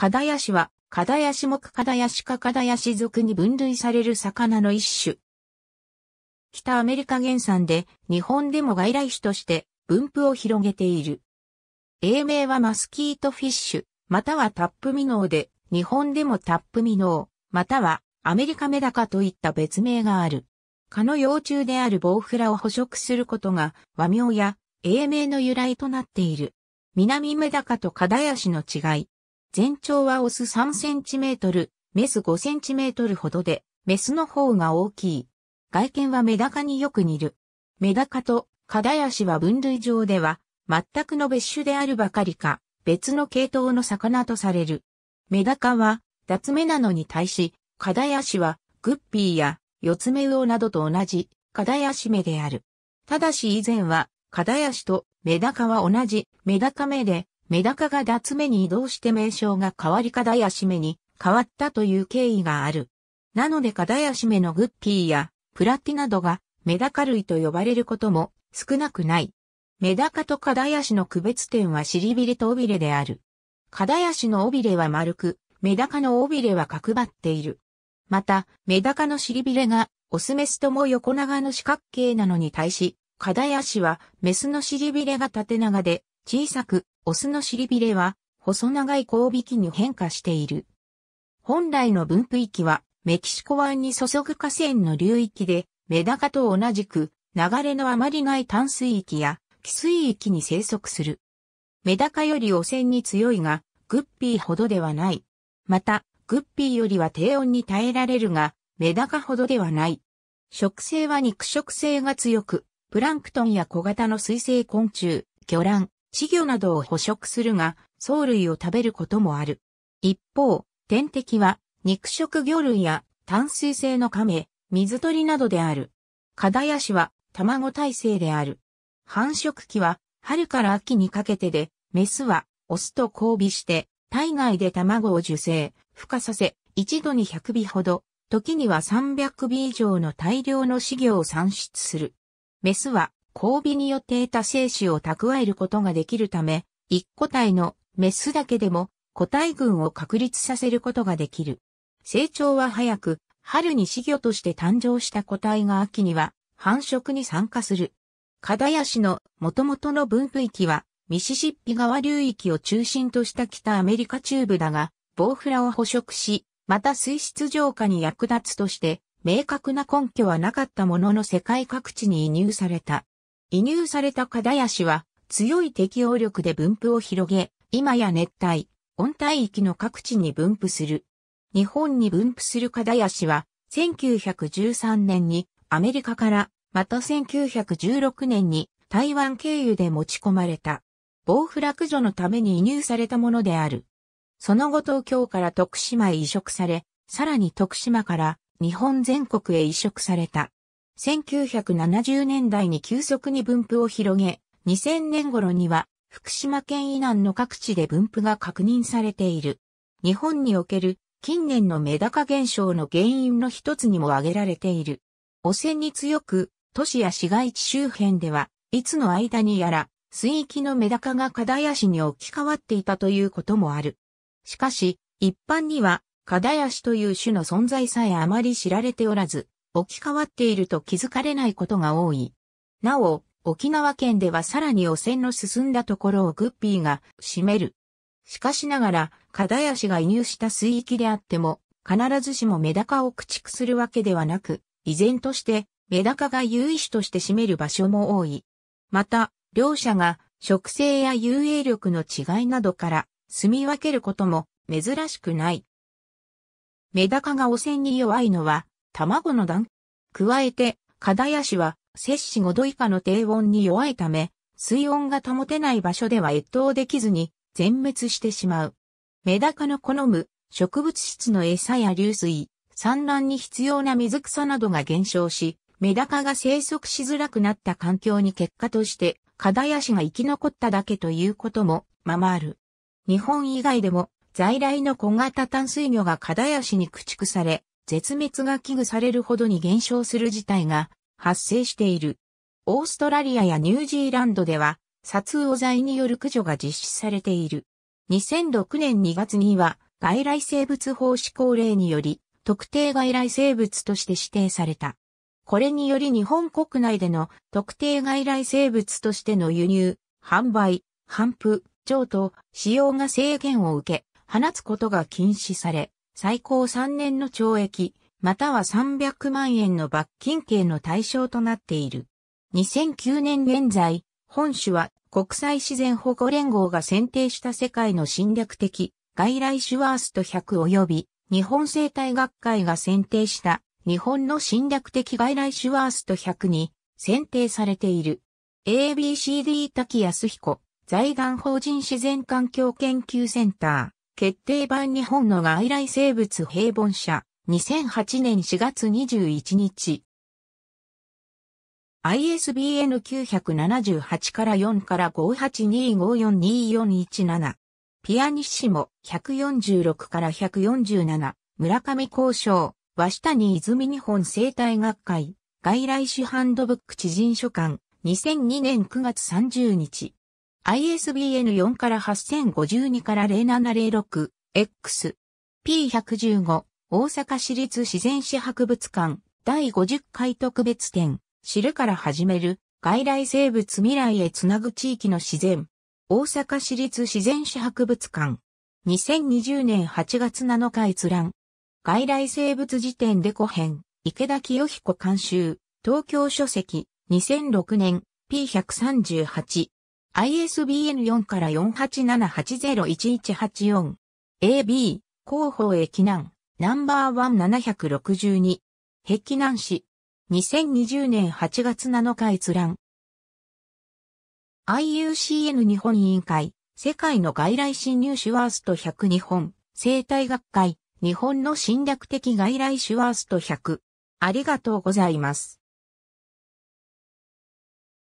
カダヤシは、カダヤシ目カダヤシ科カダヤシ属に分類される魚の一種。北アメリカ原産で、日本でも外来種として分布を広げている。英名はマスキートフィッシュ、またはタップミノーで、日本でもタップミノー、またはアメリカメダカといった別名がある。蚊の幼虫であるボウフラを捕食することが和名や英名の由来となっている。南メダカとカダヤシの違い。全長はオス3センチメートル、メス5センチメートルほどで、メスの方が大きい。外見はメダカによく似る。メダカとカダヤシは分類上では、全くの別種であるばかりか、別の系統の魚とされる。メダカは、脱目なのに対し、カダヤシは、グッピーや、四つ目魚などと同じ、カダヤシ目である。ただし以前は、カダヤシとメダカは同じ、メダカ目で、メダカが脱目に移動して名称が変わりカダヤシ目に変わったという経緯がある。なのでカダヤシ目のグッピーやプラティなどがメダカ類と呼ばれることも少なくない。メダカとカダヤシの区別点は尻びれと尾びれである。カダヤシの尾びれは丸く、メダカの尾びれは角張っている。また、メダカの尻びれがオスメスとも横長の四角形なのに対し、カダヤシはメスの尻びれが縦長で、小さく、オスの尻びれは、細長い交尾器に変化している。本来の分布域は、メキシコ湾に注ぐ河川の流域で、メダカと同じく、流れのあまりない淡水域や、汽水域に生息する。メダカより汚染に強いが、グッピーほどではない。また、グッピーよりは低温に耐えられるが、メダカほどではない。食性は肉食性が強く、プランクトンや小型の水生昆虫、魚卵。稚魚などを捕食するが、藻類を食べることもある。一方、天敵は、肉食魚類や淡水性の亀、水鳥などである。カダヤシは、卵胎生である。繁殖期は、春から秋にかけてで、メスは、オスと交尾して、体外で卵を受精、孵化させ、一度に100尾ほど、時には300尾以上の大量の稚魚を産出する。メスは、交尾によって得た精子を蓄えることができるため、一個体のメスだけでも個体群を確立させることができる。成長は早く、春に稚魚として誕生した個体が秋には繁殖に参加する。カダヤシの元々の分布域は、ミシシッピ川流域を中心とした北アメリカ中部だが、ボウフラを捕食し、また水質浄化に役立つとして、明確な根拠はなかったものの世界各地に移入された。移入されたカダヤシは強い適応力で分布を広げ、今や熱帯、温帯域の各地に分布する。日本に分布するカダヤシは1913年にアメリカから、また1916年に台湾経由で持ち込まれた。ボウフラ駆除のために移入されたものである。その後東京から徳島へ移植され、さらに徳島から日本全国へ移植された。1970年代に急速に分布を広げ、2000年頃には福島県以南の各地で分布が確認されている。日本における近年のメダカ減少の原因の一つにも挙げられている。汚染に強く、都市や市街地周辺では、いつの間にやら、水域のメダカがカダヤシに置き換わっていたということもある。しかし、一般にはカダヤシという種の存在さえあまり知られておらず、置き換わっていると気づかれないことが多い。なお、沖縄県ではさらに汚染の進んだところをグッピーが占める。しかしながら、カダヤシが移入した水域であっても、必ずしもメダカを駆逐するわけではなく、依然としてメダカが優位種として占める場所も多い。また、両者が食性や遊泳力の違いなどから、住み分けることも珍しくない。メダカが汚染に弱いのは、卵の段。加えて、カダヤシは、摂氏5度以下の低温に弱いため、水温が保てない場所では越冬できずに、全滅してしまう。メダカの好む、植物質の餌や流水、産卵に必要な水草などが減少し、メダカが生息しづらくなった環境に結果として、カダヤシが生き残っただけということも、ままある。日本以外でも、在来の小型淡水魚がカダヤシに駆逐され、絶滅が危惧されるほどに減少する事態が発生している。オーストラリアやニュージーランドでは、殺魚剤による駆除が実施されている。2006年2月には、外来生物法施行令により特定外来生物として指定された。これにより日本国内での特定外来生物としての輸入、販売、頒布、譲渡、使用が制限を受け、放つことが禁止され、最高3年の懲役、または300万円の罰金刑の対象となっている。2009年現在、本種は国際自然保護連合が選定した世界の侵略的外来種ワースト100及び日本生態学会が選定した日本の侵略的外来種ワースト100に選定されている。ABCD 瀧靖彦財団法人自然環境研究センター決定版日本の外来生物平凡社2008年4月21日 ISBN 978から4から5825424117ピアニッシモ146から147村上幸章鷲谷泉日本生態学会外来種ハンドブック知人書館2002年9月30日 ISBN4 から8052から0706 XP115 大阪市立自然史博物館第50回特別展知るから始める外来生物未来へつなぐ地域の自然大阪市立自然史博物館2020年8月7日閲覧外来生物辞典デコ編池田清彦監修東京書籍2006年 P138 ISBN4 から4878011184 AB 広報碧南No.1 762碧南市2020年8月7日閲覧 IUCN 日本委員会世界の外来侵入種ワースト100日本生態学会日本の侵略的外来種ワースト100ありがとうございます。